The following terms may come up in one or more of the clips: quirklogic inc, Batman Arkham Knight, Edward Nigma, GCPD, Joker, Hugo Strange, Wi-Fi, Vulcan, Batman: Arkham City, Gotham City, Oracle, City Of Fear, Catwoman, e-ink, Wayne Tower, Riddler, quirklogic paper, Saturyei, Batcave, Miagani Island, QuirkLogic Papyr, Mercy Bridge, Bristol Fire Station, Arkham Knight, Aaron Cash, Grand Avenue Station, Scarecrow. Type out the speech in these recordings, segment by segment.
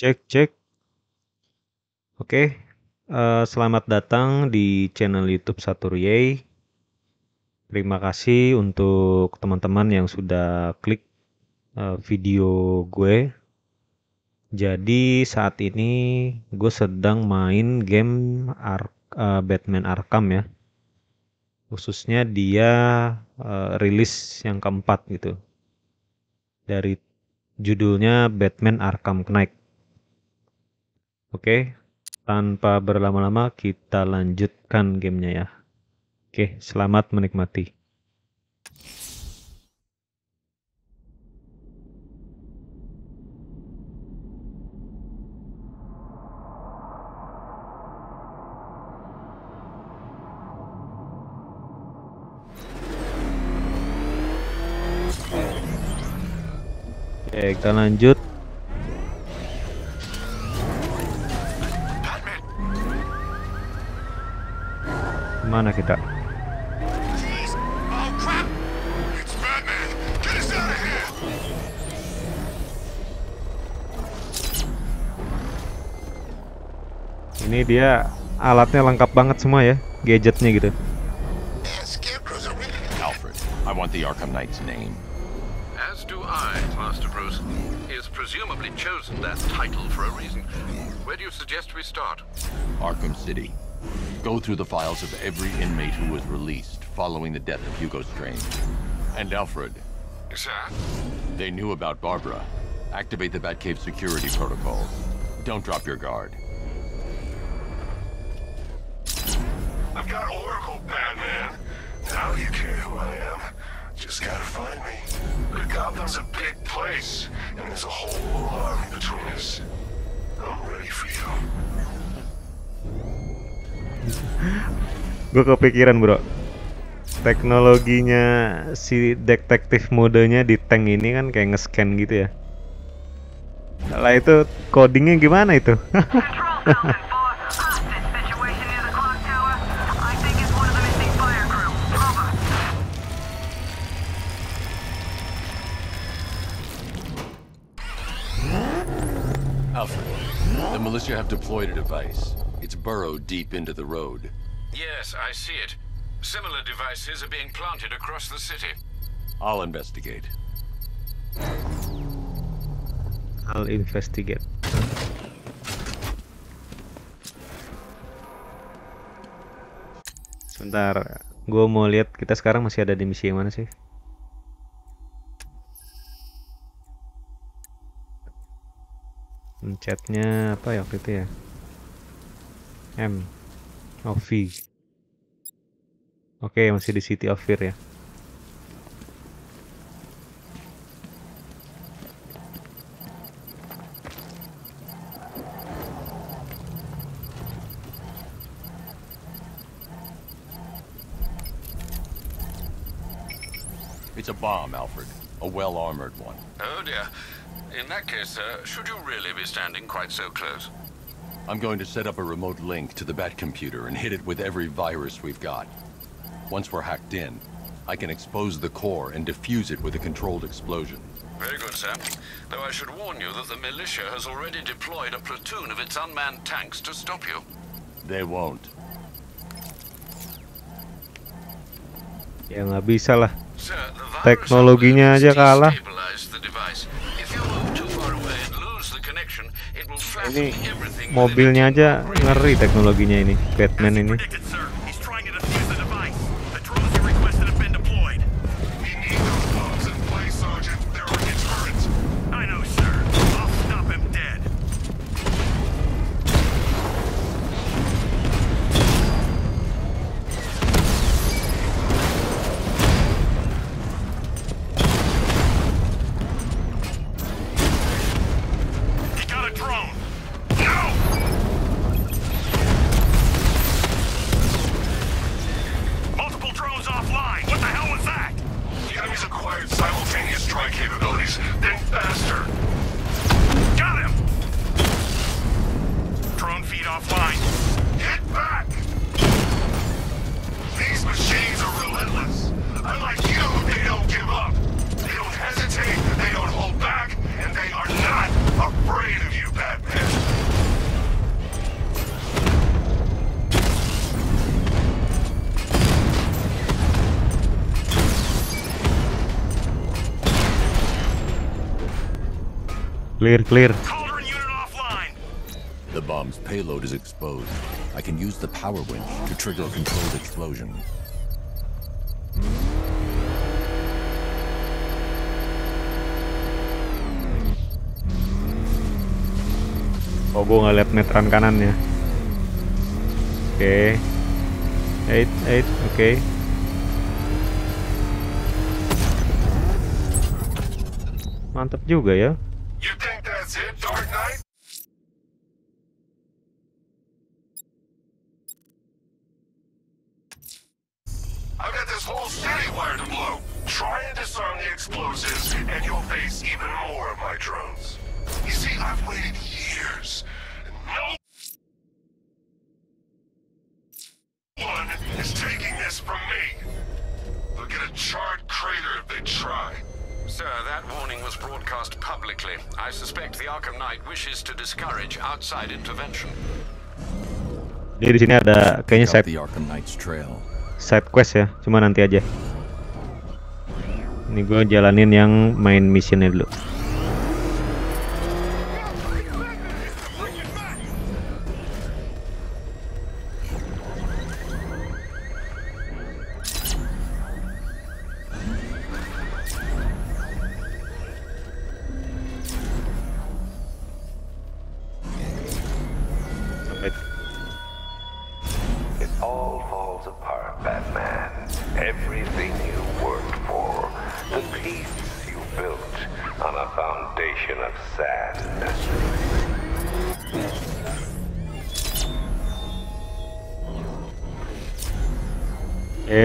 Cek. Oke, selamat datang di channel YouTube Saturyei. Terima kasih untuk teman-teman yang sudah klik video gue. Jadi saat ini gue sedang main game Batman Arkham ya. Khususnya dia rilis yang keempat gitu. Dari judulnya Batman Arkham Knight. Oke, tanpa berlama-lama kita lanjutkan gamenya ya. Oke, selamat menikmati. Oke, kita lanjut. Mana kita? Ini dia alatnya lengkap banget semua ya, gadgetnya gitu. Alfred, I want the Arkham Knight's name. As do I, Master Bruce. He has presumably chosen that title for a reason. Where do you suggest we start? Arkham City. Go through the files of every inmate who was released following the death of Hugo Strange and Alfred. Sir? They knew about Barbara. Activate the Batcave security protocols. Don't drop your guard. I've got Oracle, Batman. Now you care who I am. Just gotta find me. Gotham's a big place, and there's a whole army between us. I'm ready for you. Gue kepikiran bro, teknologinya si detektif modenya di tank ini kan kayak nge-scan gitu ya. Setelah itu codingnya gimana itu? Alfred, the militia have deployed a device. It's burrowed deep into the road. Yes, I see it. Similar devices are being planted across the city. I'll investigate. Sebentar, gue mau lihat kita sekarang masih ada di misi yang mana sih? Mencetnya apa ya waktu itu ya? M oh V. Oke, masih di City of Fear ya. It's a bomb, Alfred. A well-armored one. Oh dear. In that case, sir, should you really be standing quite so close? I'm going to set up a remote link to the Bat computer and hit it with every virus we've got. Once we're hacked in, I can expose the core and defuse it with a controlled explosion. Very good, sir. Though I should warn you that the militia has already deployed a platoon of its unmanned tanks to stop you. They won't. Ya nggak bisa lah. Teknologinya aja kalah. Ini mobilnya aja ngeri teknologinya ini, Batman ini. Afraid of you, Batman. Clear, clear. Cauldron unit offline. The bomb's payload is exposed. I can use the power winch to trigger a controlled explosion. Oh, gue nggak lihat netran kanannya. Oke, eight, oke. Mantap juga ya. Jadi di sini ada kayaknya side quest ya, cuma nanti aja. Ini gue jalanin yang main missionnya dulu.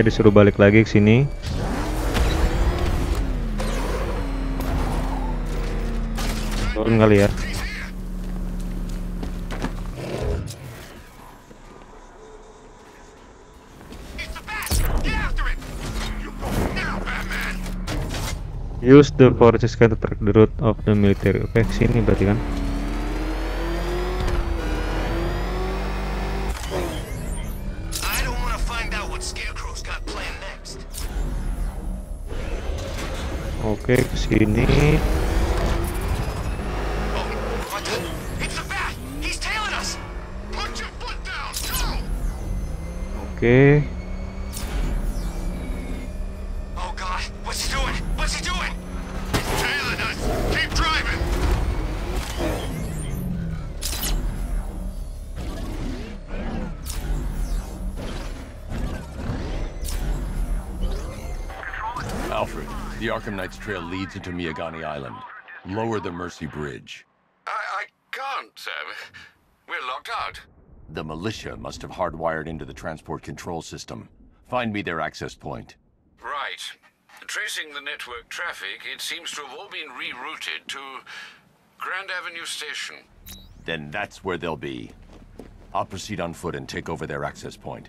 Disuruh balik lagi ke sini. Turun kali ya. Use the forces to track the route of the military. Oke, sini berarti kan. Oke, kesini. Oke. Arkham Knight's trail leads into Miagani Island. Lower the Mercy Bridge. I can't, sir. We're locked out. The militia must have hardwired into the transport control system. Find me their access point. Right. Tracing the network traffic, it seems to have all been rerouted to Grand Avenue Station. Then that's where they'll be. I'll proceed on foot and take over their access point.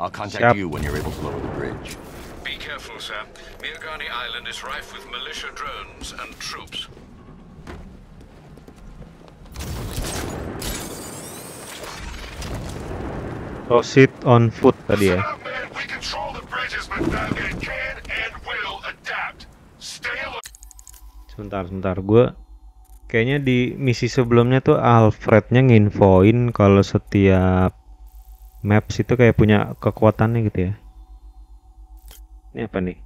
I'll contact you when you're able to lower the bridge. Be careful, sir. Miagani Island is rife with militia drones and troops. So sit on foot tadi ya. We control the bridges, but Batman can and will adapt. Stay alert. Sebentar, gue kayaknya di misi sebelumnya tuh Alfrednya nginfoin kalau setiap maps itu kayak punya kekuatannya gitu ya. Ini apa nih? Air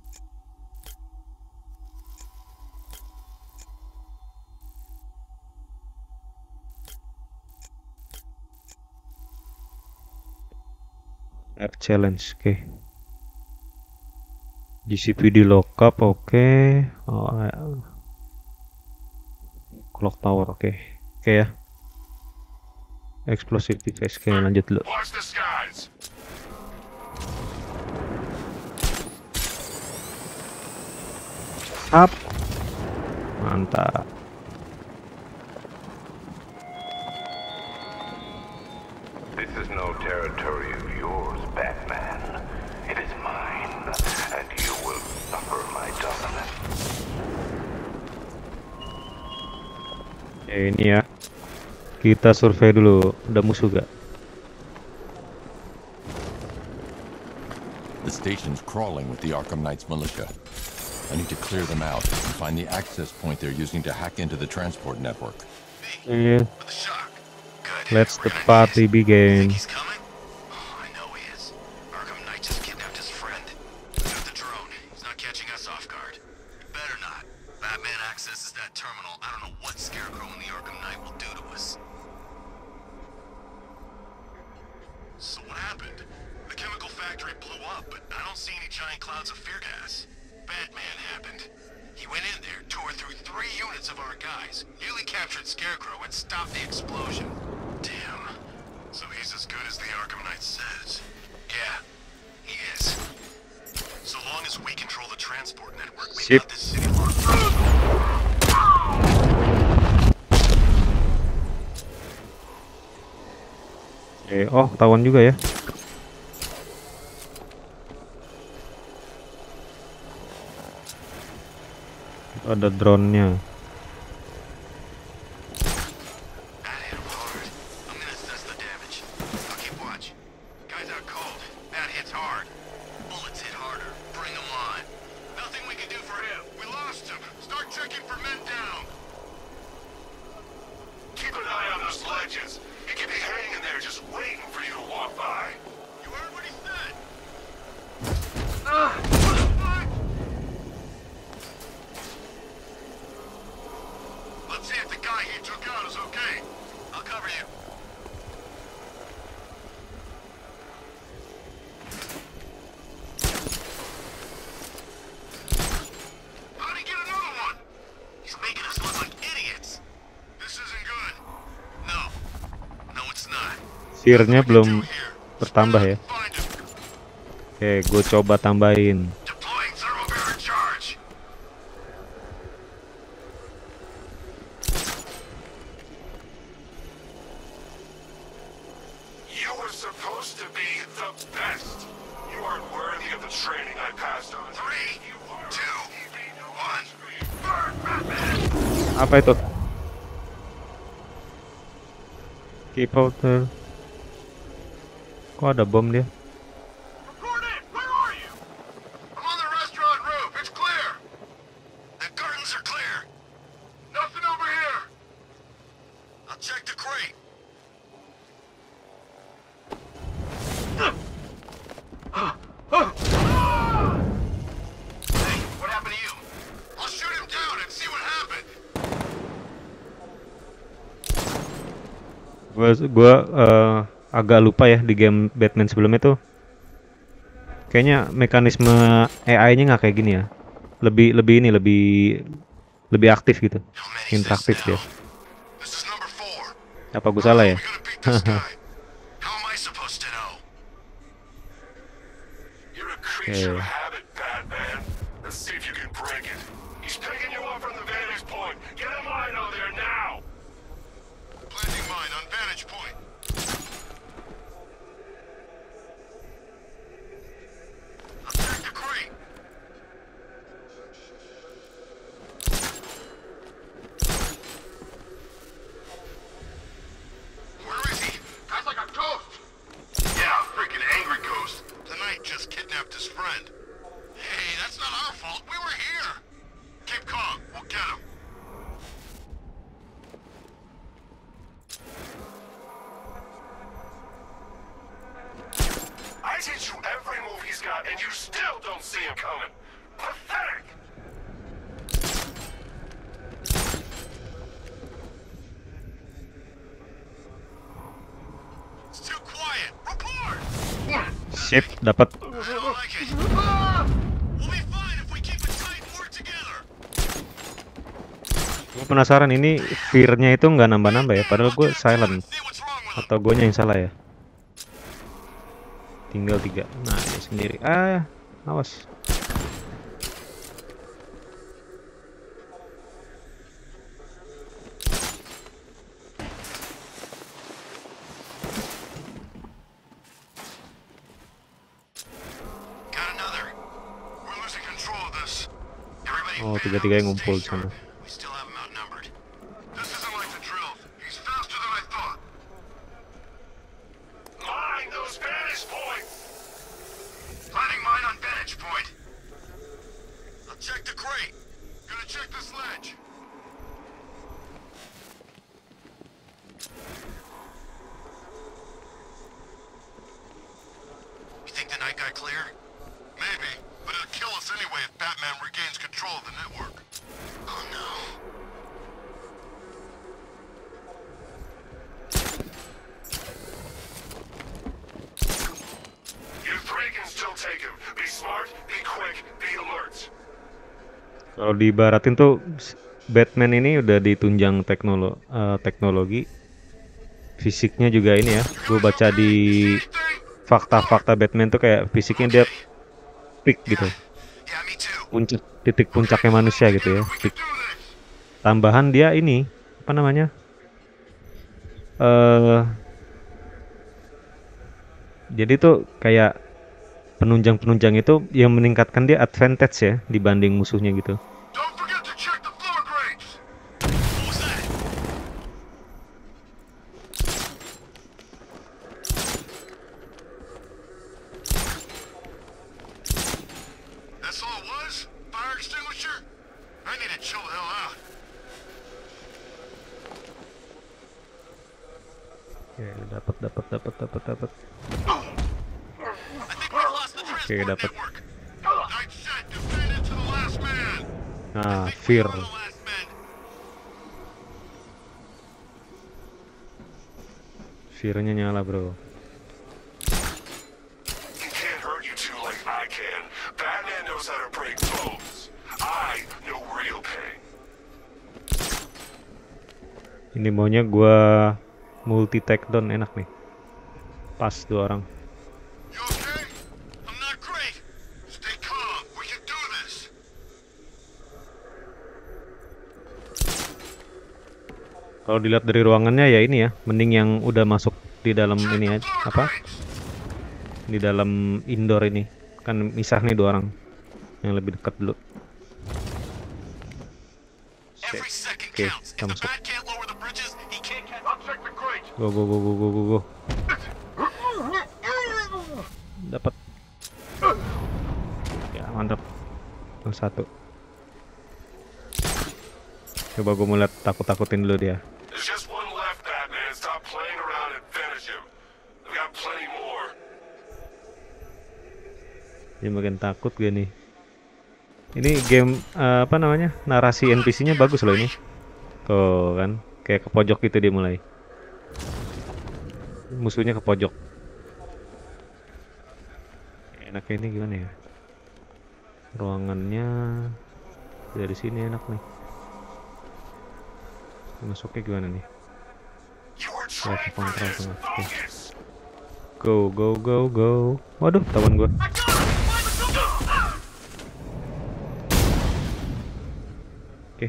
challenge, oke. GCPD lockup, oke. Oh, clock tower, oke. Oke ya. Explosive device, oke, lanjut dulu. Up. Mantap. This is no territory of yours, Batman. It is mine, and you will suffer my dominance. Ini ya. Kita survei dulu, ada musuh gak? The station's crawling with the Arkham Knight's militia. I need to clear them out and find the access point they're using to hack into the transport network. Yeah. Let the party begin. Oh, ketahuan juga ya. Ada drone-nya. Tiernya belum bertambah ya. Oke, gue coba tambahin. Apa itu? Keep out there. Kok ada bom dia? Gue agak lupa ya di game Batman sebelumnya tuh kayaknya mekanisme AI-nya nggak kayak gini ya, lebih aktif gitu, interaktif ya. Apa gue salah ya? Okay. Dapat. Gue penasaran ini fear-nya itu nggak nambah-nambah ya, padahal gue silent atau gue yang salah ya. Tinggal 3. Nah, dia sendiri. Ah, awas. Oh, tiga-tiga yang ngumpul sana. check this ledge. You think the Night Guy clear? Maybe, but it'll kill us anyway if Batman regains control of the network. Oh no. Kalau diibaratin tuh Batman ini udah ditunjang teknologi, fisiknya juga ini ya. Gue baca di fakta-fakta Batman tuh kayak fisiknya dia peak gitu, puncak, titik puncaknya manusia gitu ya. Peak. Tambahan dia ini apa namanya? Jadi tuh kayak penunjang-penunjang itu yang meningkatkan dia advantage ya dibanding musuhnya gitu. Oke, dapat. Nah, fear. Fearnya nyala, bro. Ini maunya gua multi takedown, enak nih. Pas dua orang. Kalau dilihat dari ruangannya ya ini ya, mending yang udah masuk di dalam ini aja, apa? Di dalam indoor ini. Kan misah nih dua orang. Yang lebih dekat dulu. Oke, kita masuk. Go. Dapat. Ya, mantap. Yang satu. Coba gue mulai takut-takutin dulu dia. Dia makin takut gue nih. Ini game apa namanya? Narasi NPC-nya bagus loh ini. Tuh kan, kayak ke pojok gitu dia mulai. Musuhnya ke pojok. Enaknya ini gimana ya? Ruangannya dari sini enak nih. Masuknya gimana nih? Oke, kontrol tuh. Go. Waduh, tawan gue. Oke.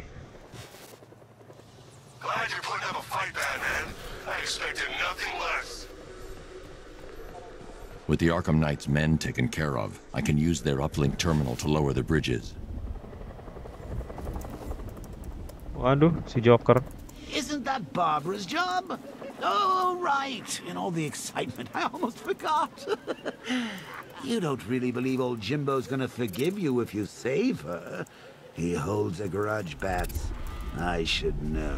With the Arkham Knight's men taken care of, I can use their uplink terminal to lower the bridges. Waduh, si Joker. Isn't that Barbara's job? Oh, right. In all the excitement, I almost forgot. You don't really believe old Jimbo's gonna forgive you if you save her. He holds a grudge, Bats. I should know.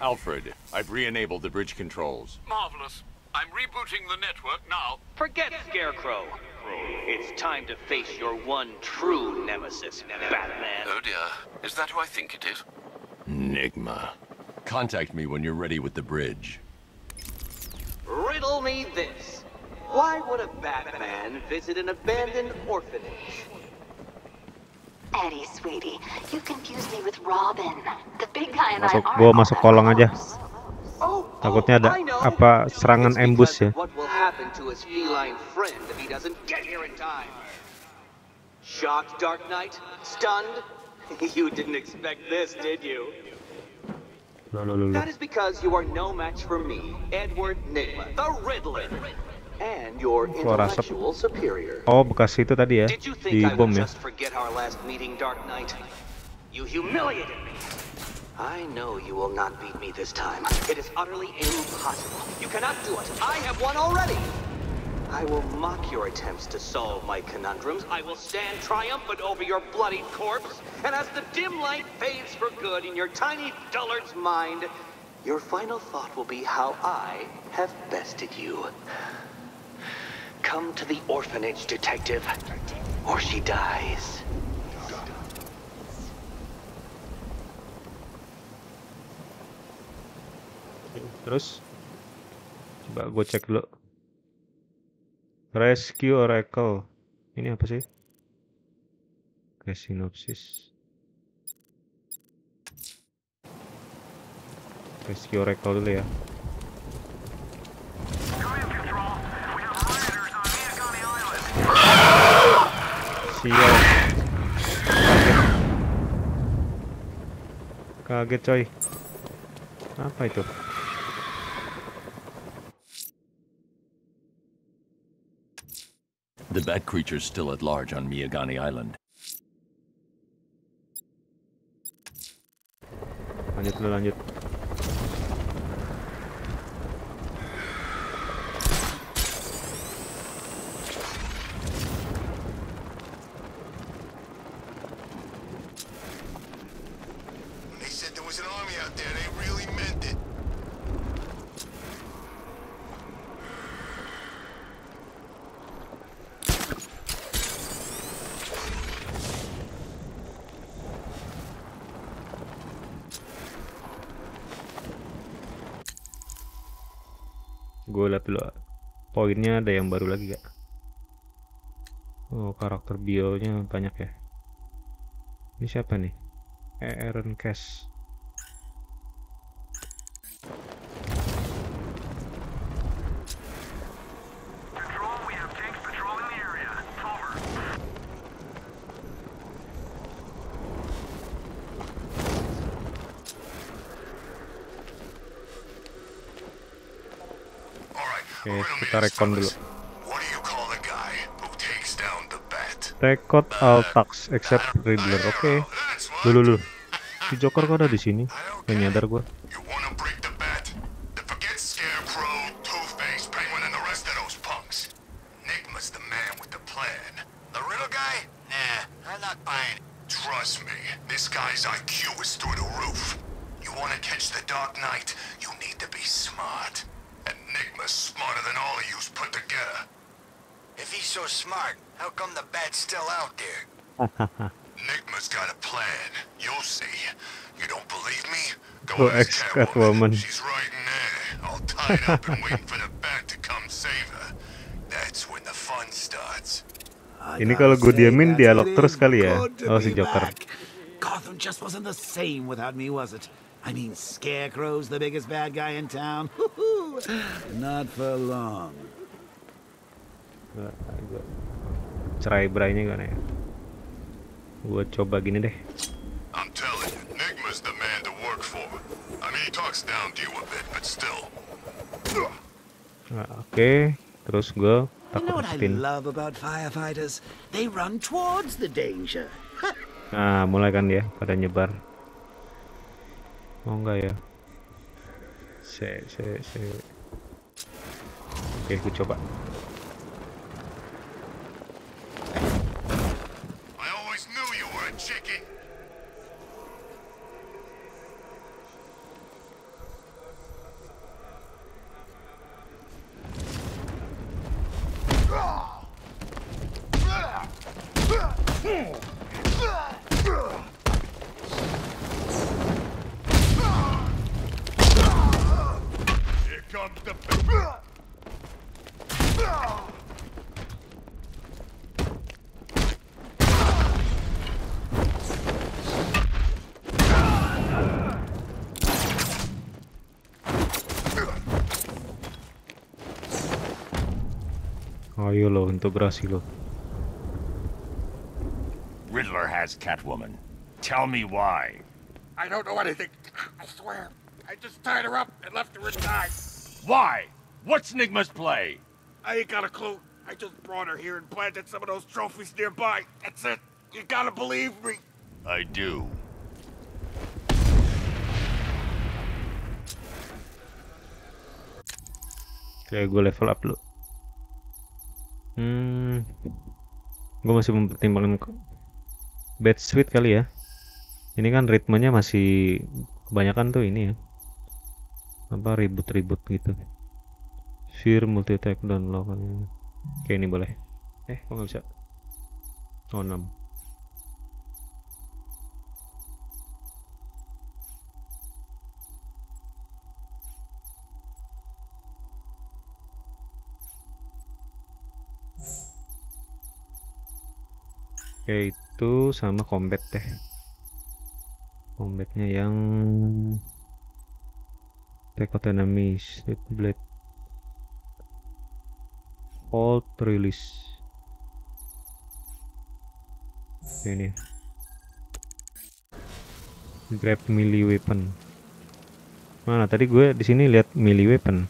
Alfred, I've re-enabled the bridge controls. Marvelous. I'm rebooting the network now. Forget Scarecrow. It's time to face your one true nemesis, Batman. Oh dear. Is that who I think it is? Nigma. Contact me when you're ready with the bridge. Riddle me this. Why would a Batman visit an abandoned orphanage? Eddie, sweetie, you confuse me with Robin. The big guy and I are... Gua masuk kolong aja. Takutnya ada apa serangan ambush ya. Shocked, Dark Knight, stunned. You didn't expect this, did you? That is because you are no match for me, Edward Nigma, the Riddler, and your intellectual superior. Oh, bekas itu tadi ya, di bom ya. You humiliated me. I know you will not beat me this time. It is utterly impossible. You cannot do it. I have won already. I will mock your attempts to solve my conundrums. I will stand triumphant over your bloodied corpse. And as the dim light fades for good in your tiny dullard's mind, your final thought will be how I have bested you. Come to the orphanage, detective, or she dies. Terus, coba gue cek dulu. Rescue Oracle. Ini apa sih? Oke, sinopsis. Rescue Oracle dulu ya. Sial. Kaget coy. Apa itu? The bat creature's still at large on Miagani Island. Lanjut. They said there was an army out there. They really meant it. Gue lihat dulu poinnya ada yang baru lagi gak? Oh, karakter bio-nya banyak ya. Ini siapa nih? Aaron Cash. What do you call the guy who takes down the bat? Take out all thugs except Riddler. Okay. Dulu. Si Joker kok ada di sini? Gak nyadar gue. You wanna break the bat? Forget Scarecrow, Two-Face, Penguin, and the rest of those punks. Nigma's the man with the plan. The Riddler guy? Nah, I'm not buying. Trust me, this guy's IQ is through the roof. You wanna catch the Dark Knight? You need to be smart. Enigma's smarter than all of yous put together. If he's so smart, how come the bat's still out there? Enigma's got a plan. You'll see. You don't believe me? Go ask Catwoman. She's right in there, all tied up and waiting for the bat to come save her. That's when the fun starts. Ini kalau gue diamin dialog terus kali ya. Oh, si Joker. Gotham just wasn't the same without me, was it? I mean, Scarecrow's the biggest bad guy in town. Not for long. Cerai berainya gimana ya? Gua coba gini deh. I'm telling you, Nigma's the man to work for. I mean, he talks down to you a bit, but still. Okay, terus gua takut. You know what I love about firefighters? They run towards the danger. Nah, mulai kan dia pada nyebar. Oh enggak ya. Oke, aku coba. I always knew you were a chicken. Ayo lo, integrasi lo. Riddler has Catwoman. Tell me why. I don't know anything. I swear. I just tied her up and left her to die. Why? What's Nigma's play? I ain't got a clue. I just brought her here and planted some of those trophies nearby. That's it. You gotta believe me. I do. Oke, gue level up lo. Gue masih mempertimbangkan bed suite kali ya. Ini kan ritmenya masih kebanyakan tuh ini ya, apa ribut-ribut gitu. Sheer multi attack dan lawan. Oke, ini boleh. Kok nggak bisa? Oh, 6. Oke, itu sama combat deh. Combatnya yang take out enemies, blade, hold, release. Oke, ini grab melee weapon. Mana tadi gue di sini lihat melee weapon.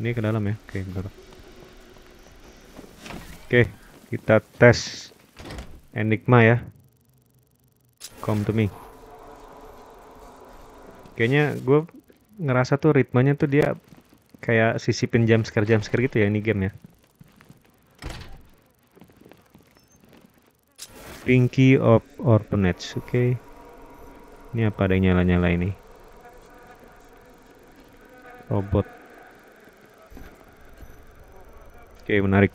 Ini ke dalam ya, oke, bentar. Oke, kita tes Enigma ya. Come to me. Kayaknya gue ngerasa tuh ritmenya tuh dia kayak sisipin jumpscare gitu ya ini game ya. Pinky of Orphanage, oke. Ini apa ada yang nyala-nyala ini? Robot. Oke, menarik.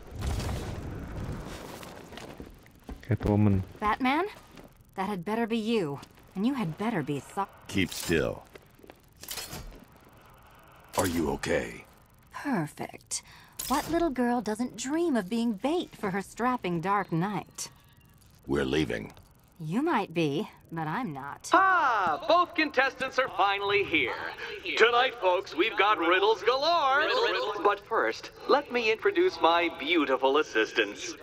Catwoman. Batman, that had better be you, and you had better be Keep still. Are you okay? Perfect. What little girl doesn't dream of being bait for her strapping dark knight? We're leaving. You might be, but I'm not. Ah, both contestants are finally here. Tonight, folks, we've got riddles galore. But first, let me introduce my beautiful assistants.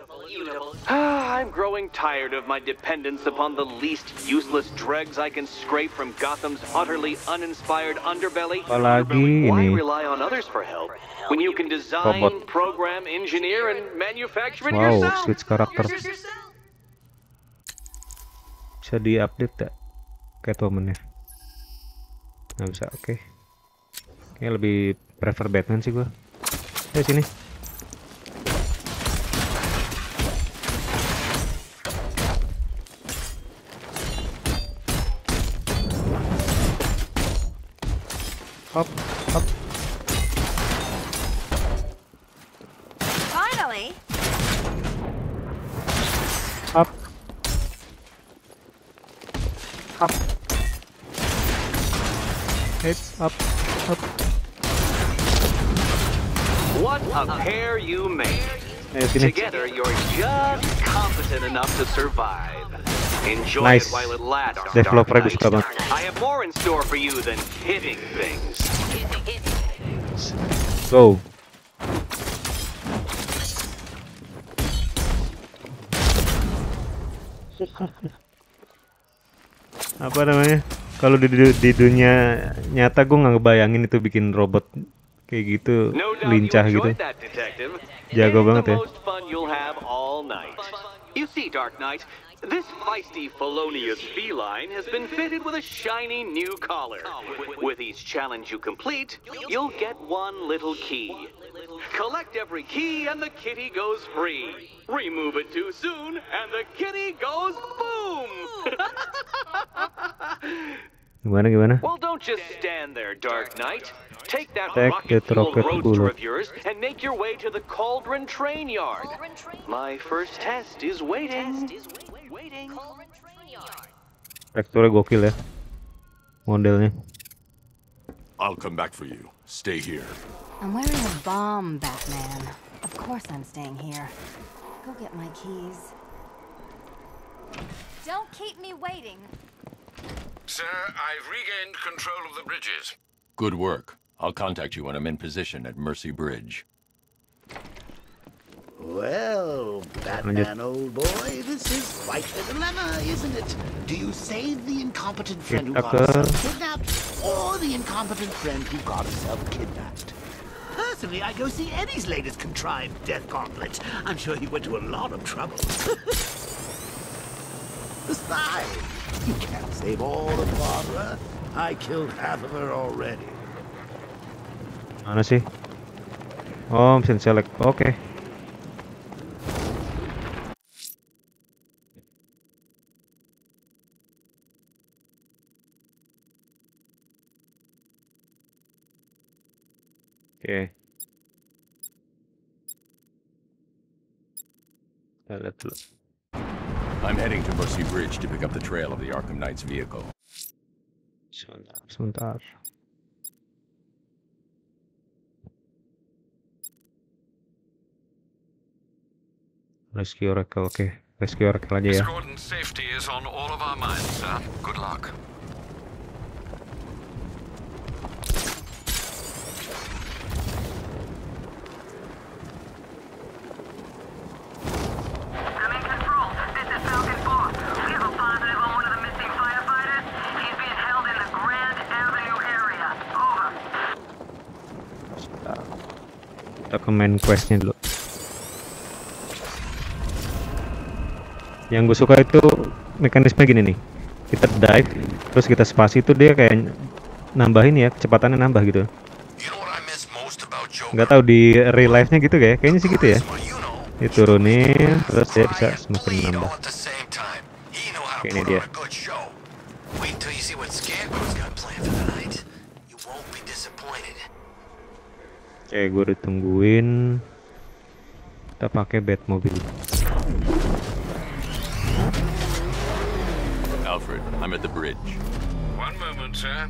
I'm growing tired of my dependence upon the least useless dregs I can scrape from Gotham's utterly uninspired underbelly. Why rely on others for help when you can design, program, engineer, and manufacture it yourself? Wow, switch characters. Bisa di-update tak Catwoman-nya? Nggak bisa, oke. Kayaknya lebih prefer Batman sih gua. Eh, sini. Hop, hop. Finally. Hop. Up, it's up, up. What a pair you make! Together, you're just competent enough to survive. Enjoy nice. It while it lasts. I have more in store for you than hitting things. Go. Apa namanya, kalau di dunia nyata gue nggak ngebayangin itu bikin robot kayak gitu lincah gitu, jago banget ya. You see, Dark Knight, this feisty, felonious feline has been fitted with a shiny new collar. With each challenge you complete, you'll get one little key. Collect every key and the kitty goes free. Remove it too soon and the kitty goes boom! Gimana? Well, don't just stand there, Dark Knight. Take that rocket-fueled roadster of yours and make your way to the Cauldron Train Yard. My first test is waiting. Teksturnya gokil ya, modelnya. I'll come back for you. Stay here. I'm wearing a bomb, Batman. Of course I'm staying here. Go get my keys. Don't keep me waiting. Sir, I've regained control of the bridges. Good work. I'll contact you when I'm in position at Mercy Bridge. Well, Batman, old boy, this is quite a dilemma, isn't it? Do you save the incompetent friend who got herself kidnapped, or the incompetent friend who got herself kidnapped? Personally, I go see Eddie's latest contrived death gauntlet. I'm sure he went to a lot of trouble. Besides, you can't save all of Barbara. I killed half of her already. Ano si? Oh, I'm select. Okay. Okay. Let's look. I'm heading to Mercy Bridge to pick up the trail of the Arkham Knight's vehicle. Sundar. Rescue Oracle, okay. Rescue Oracle aja ya. Gordon's safety is on all of our minds, sir. Good luck. Comment questnya dulu. Yang gue suka itu mekanisme gini nih. Kita dive, terus kita spasi itu dia kayak nambahin ya, kecepatannya nambah gitu. Nggak tahu di real life-nya gitu kayak, kayaknya sih gitu ya. Diturunin, terus dia bisa semakin nambah. Oke, ini dia. Oke, gue udah tungguin. Kita pakai Batmobile. Alfred, I'm at the bridge. One moment, sir.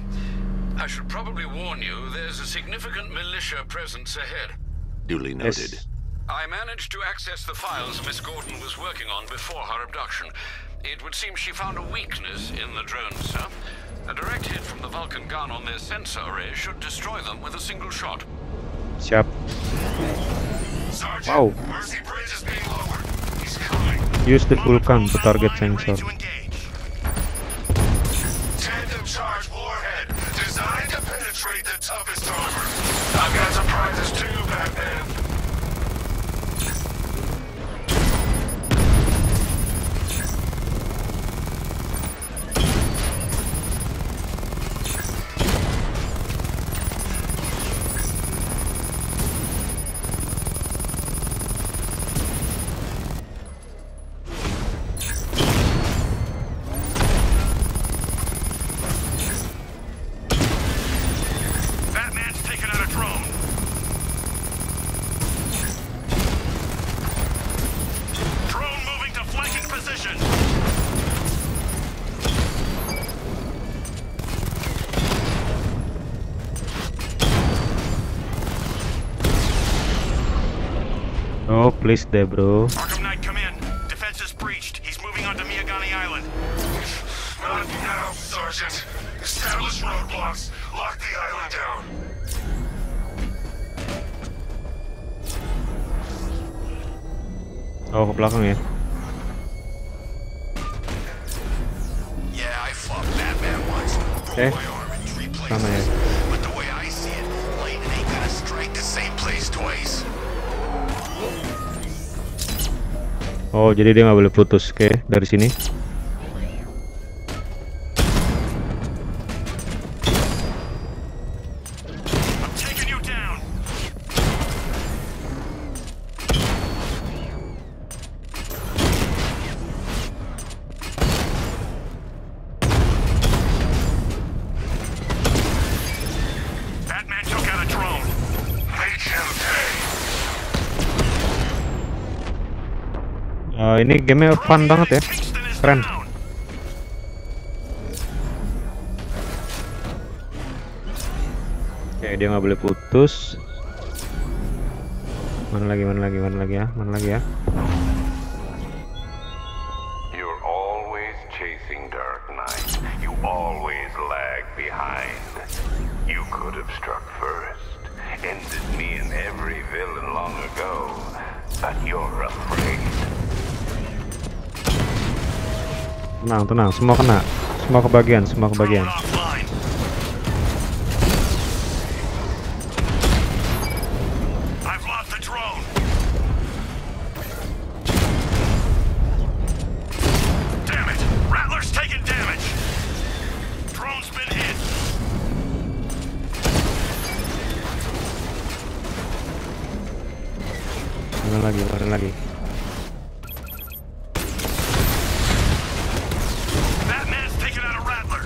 I should probably warn you there's a significant militia presence ahead. Duly noted. Yes. I managed to access the files Miss Gordon was working on before her abduction. It would seem she found a weakness in the drones, sir. A direct hit from the Vulcan gun on their sensor array should destroy them with a single shot. Siap. Wow. Use the Vulcan to target sensor. Tandem charge warhead designed to penetrate the toughest armor. I've got surprises too, Batman. Please there, bro. Arkham Knight, come in. Defenses breached. He's moving on to Miagani Island. Not now, Sergeant. Establish roadblocks. Lock the island down. Oh, ke belakang ya. Yeah, I fought Batman once. Broke my arm in 3 places. But the way I see it, lightning ain't gonna strike the same place twice. Oh, jadi dia nggak boleh putus, oke, dari sini. Ini game-nya fun banget ya, keren. Oke, dia nggak boleh putus. Mana lagi ya? You're always chasing Dark Knight. You always lag behind. You could have struck first, ended me and every villain long ago, but you're afraid. Tenang, semua kena. Semua kebagian. Damn it. Rattler's taking damage. Drone's been hit. Barang lagi. Batman's taking out a Rattler.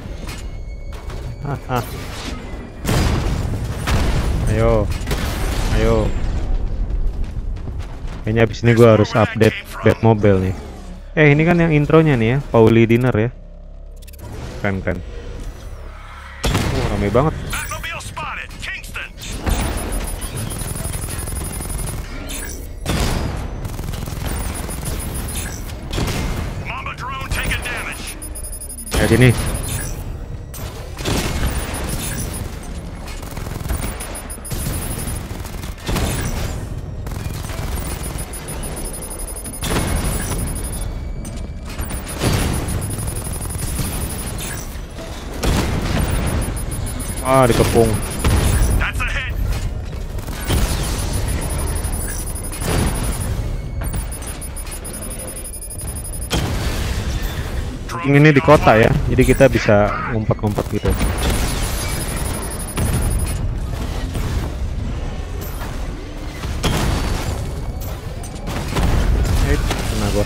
Ayo. Kayaknya abis ini gua harus update Batmobile nih. Ini kan yang intronya nih ya, Pauli Dinner ya. Keren. Rame banget. Sini. Dikepung. Ini di kota ya, jadi kita bisa ngumpet-ngumpet gitu. Kena gua.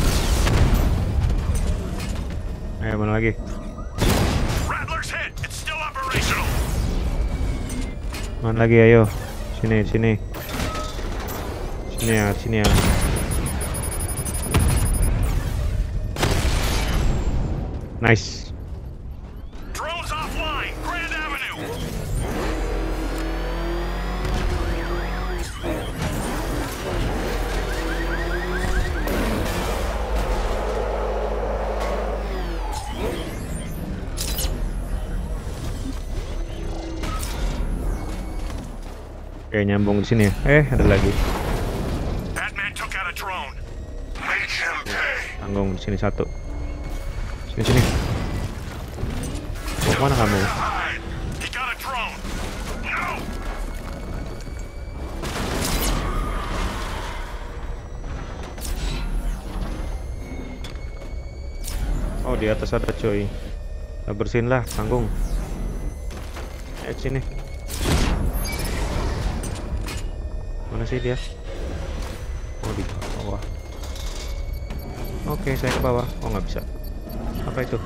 Lagi ayo sini ya. Nice. Drones offline, Grand Avenue. Oke, nyambung di sini ya. Ada lagi. Tanggung di sini satu. Sini. Mau kemana kamu? Di atas ada coy. Kita bersihin lah, tanggung. Sini. Mana sih dia? Di bawah. Oke, saya ke bawah. Nggak bisa. Apa itu?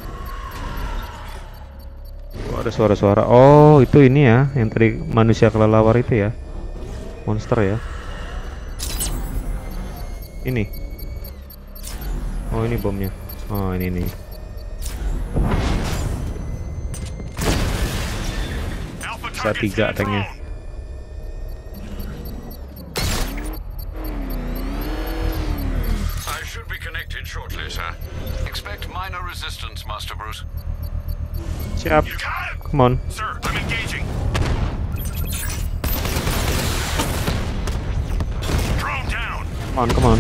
Ada suara-suara. Itu ini ya, yang tadi manusia kelelawar itu ya. Monster ya. Ini. Ini bomnya. Ini nih. Bisa 3 tanknya. Siap. Come on. Sir, I'm engaging. Drone down. Come on.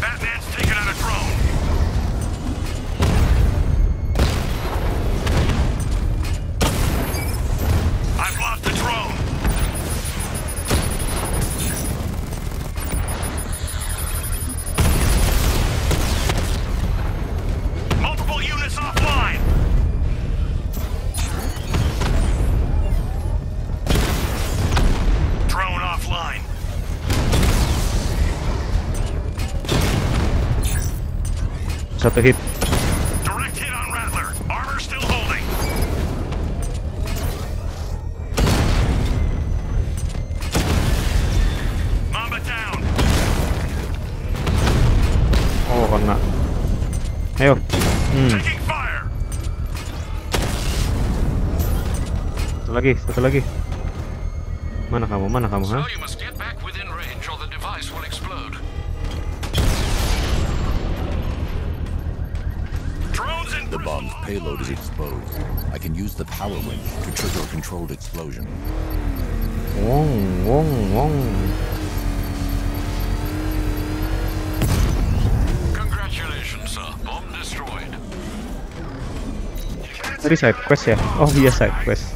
Batman's taking out a drone. I've lost the drone. Multiple units offline. Drone offline. Satu hit. Direct hit on Rattler. Armor still holding. Mamba down. Kena. Ayo. Taking fire. Satu lagi. Mana kamu? Ha? device will explode. The bomb's payload is exposed. I can use the power winch to trigger a controlled explosion. Wong, wong, wong. Congratulations, sir. Bomb destroyed. There is side quest ya? Oh iya side quest.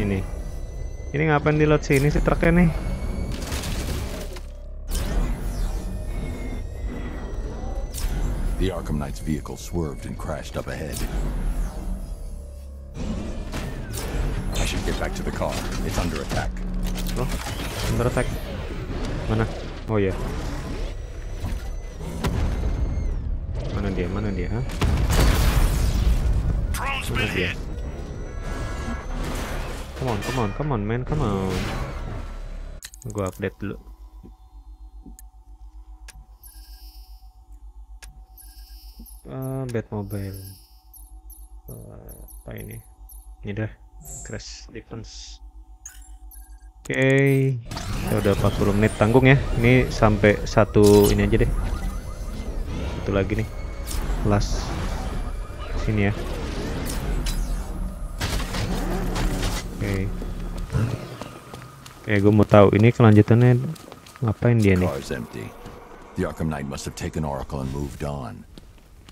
Ini ngapain di lot sini si truknya nih? The Arkham Knight's vehicle swerved and crashed up ahead. I should get back to the car. It's under attack. Oh, under attack. Mana? Oh yeah. Mana dia? Huh? Mana dia? Come on, man. Gua update dulu. Batmobile apa ini dah crash defense. Oke, kita udah 40 menit tanggung ya. Ini sampai satu ini aja deh, satu lagi nih last sini ya. Oke, gue mau tahu ini kelanjutannya ngapain dia nih. The Arkham Knight must have taken Oracle and moved on.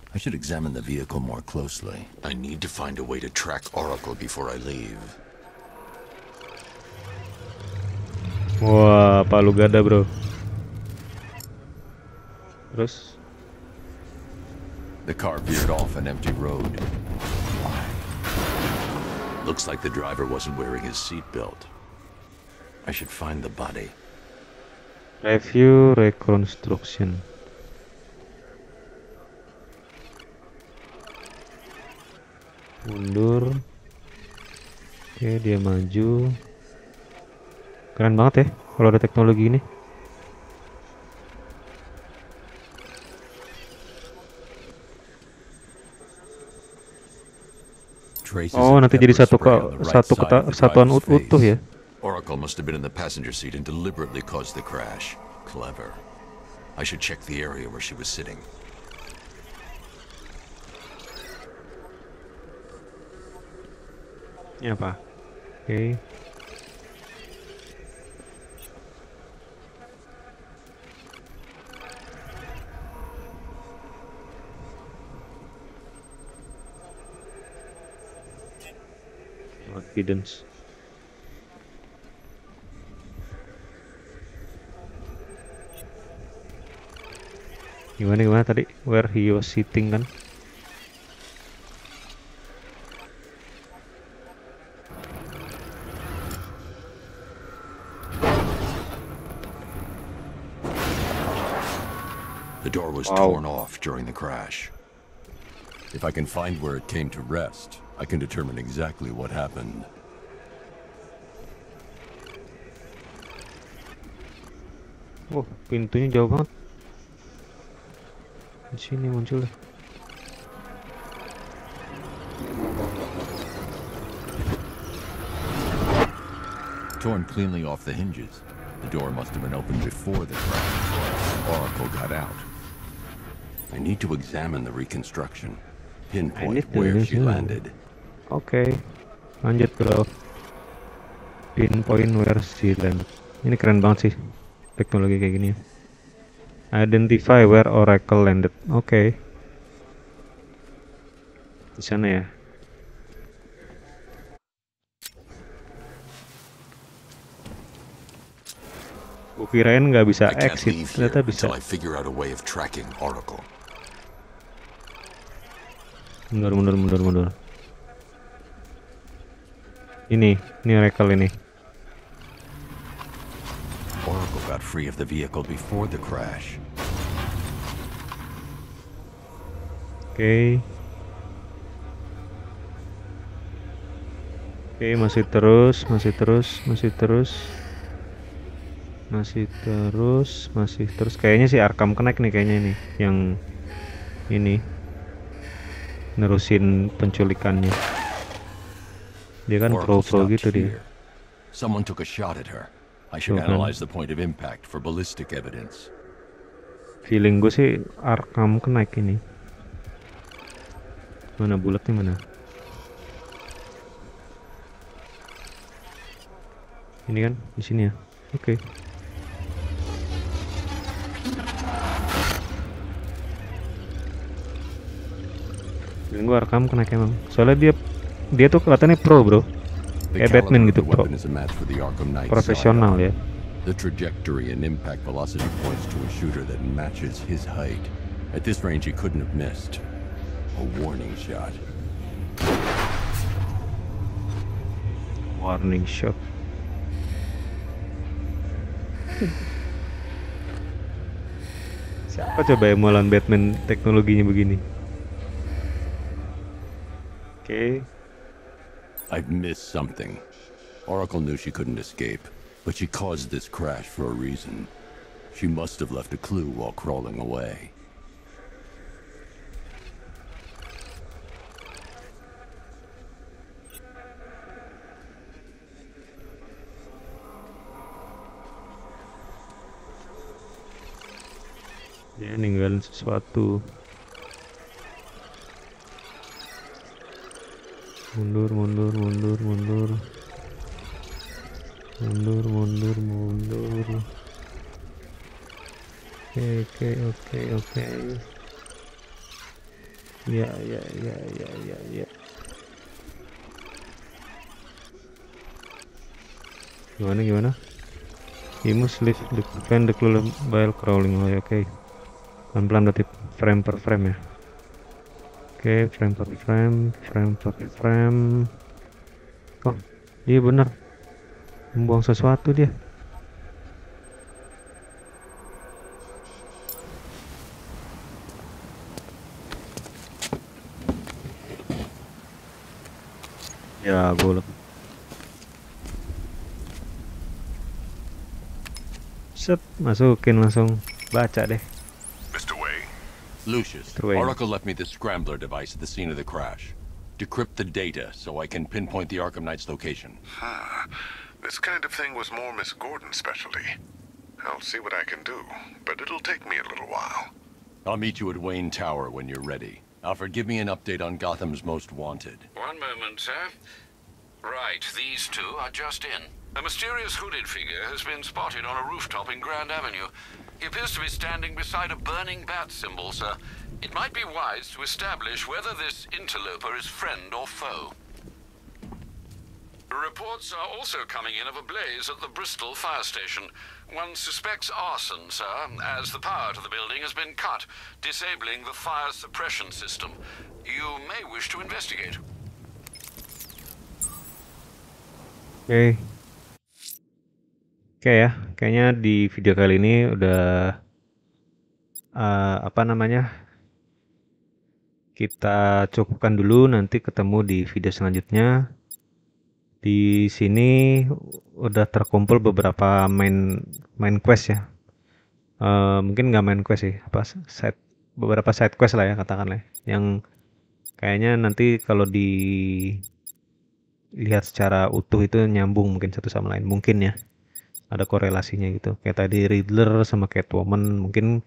I should examine the vehicle more closely. I need to find a way to track Oracle before I leave. Wah, palu gada, bro. Terus? The car veered off an empty road. Looks like the driver wasn't wearing his seatbelt. I should find the body. Review reconstruction. Mundur. Oke, dia maju. Keren banget ya kalau ada teknologi ini. Oh, nanti jadi satu kesatuan utuh ya. Oracle must have been in the passenger seat and deliberately caused the crash. Clever. I should check the area where she was sitting. Ini apa? Oke. Confidence. Gimana tadi? Where he was sitting kan? Was torn off during the crash. If I can find where it came to rest, I can determine exactly what happened. Oh, pintunya jauh banget. Di sini muncul deh. Torn cleanly off the hinges. The door must have been opened before the crash. Oracle got out. I need to examine the reconstruction. Pinpoint where she landed. Okay, lanjut bro. Pinpoint where she landed. Ini keren banget sih teknologi kayak gini. Identify where Oracle landed. Okay. Di sana ya. Kukirain nggak bisa exit, ternyata bisa. Mundur. Ini Oracle ini. Oracle got free of the vehicle before the crash. Oke, masih terus. Kayaknya si Arkham Knight nih kayaknya ini yang ini nerusin penculikannya. Dia kan pro gitu dia. Someone took a shot at her. I should analyze the point of impact for ballistic evidence. Feeling gue sih Arkham Knight ini. Mana bulatnya mana? Ini kan di sini ya. Oke. Feeling gue Arkham Knight emang. Soalnya dia tuh kelihatannya pro, bro. Kayak Batman gitu, pro. Profesional ya. The trajectory and impact velocity points to a shooter that matches his height. At this range, he couldn't have missed. A warning shot. Warning shot. Siapa coba yang mau lawan Batman teknologinya begini? Oke. I've missed something. Oracle knew she couldn't escape, but she caused this crash for a reason. She must have left a clue while crawling away. Dia ninggalin sesuatu. Mundur. Oke. Ya. Gimana? You must lift the fan the clue while crawling away. Oke. Pelan-pelan berarti frame per frame ya. Oke, frame per frame. Oh, iya benar. Membuang sesuatu dia. Ya, boleh. Set, masukin langsung. Baca deh. Lucius, Oracle left me this scrambler device at the scene of the crash. Decrypt the data so I can pinpoint the Arkham Knight's location. This kind of thing was more Miss Gordon's specialty. I'll see what I can do, but it'll take me a little while. I'll meet you at Wayne Tower when you're ready. Alfred, give me an update on Gotham's Most Wanted. One moment, sir. Right, these two are just in. A mysterious hooded figure has been spotted on a rooftop in Grand Avenue. He appears to be standing beside a burning bat symbol, sir. It might be wise to establish whether this interloper is friend or foe. Reports are also coming in of a blaze at the Bristol Fire Station. One suspects arson, sir, as the power to the building has been cut, disabling the fire suppression system. You may wish to investigate. Okay. Oke ya, kayaknya di video kali ini udah kita cukupkan dulu, nanti ketemu di video selanjutnya. Di sini udah terkumpul beberapa main quest ya. Mungkin nggak main quest sih, beberapa side quest lah ya katakanlah. Yang kayaknya nanti kalau dilihat secara utuh itu nyambung mungkin satu sama lain, mungkin ya. Ada korelasinya gitu, kayak tadi Riddler sama Catwoman. Mungkin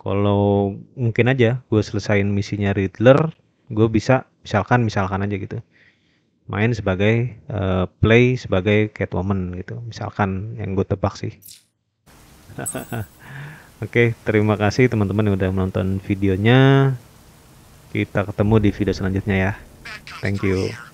kalau mungkin aja gue selesain misinya Riddler, gue bisa misalkan aja gitu main sebagai play sebagai Catwoman gitu, misalkan yang gue tebak sih. Oke, terima kasih teman-teman yang udah menonton videonya. Kita ketemu di video selanjutnya ya. Thank you.